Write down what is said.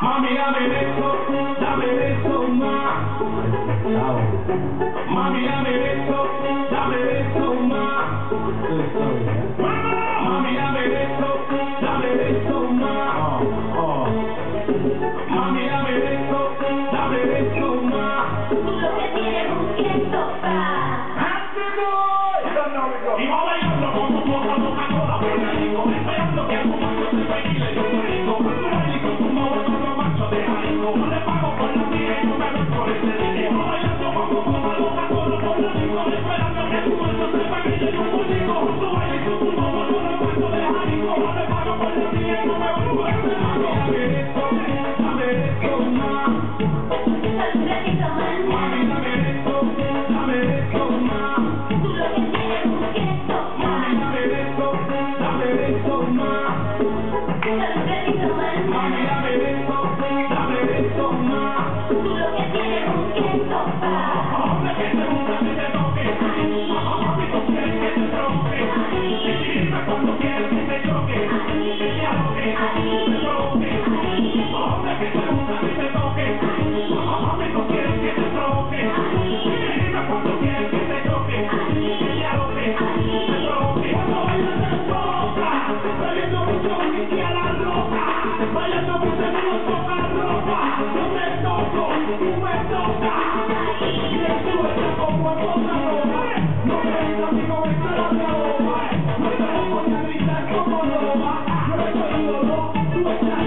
Mami, dame beso más. Mami, dame beso más. Mami, dame beso más. Mami, dame beso más. Lo que tiene que soplar. Y va bailando con tu boca, boca toda, perradico, esperando que tu macho se pegue y yo perradico, perradico, tu modo, tu macho de jarico, no le pago por la vida y no me doy por ese dinero. Y va bailando con tu boca, boca toda, perradico, esperando que tu macho se pegue y yo perradico, tu bailico, tu modo, tu macho de jarico, no le pago por la vida y no me doy por ese dinero. Dame esto, más. Mami, dame esto, más. No me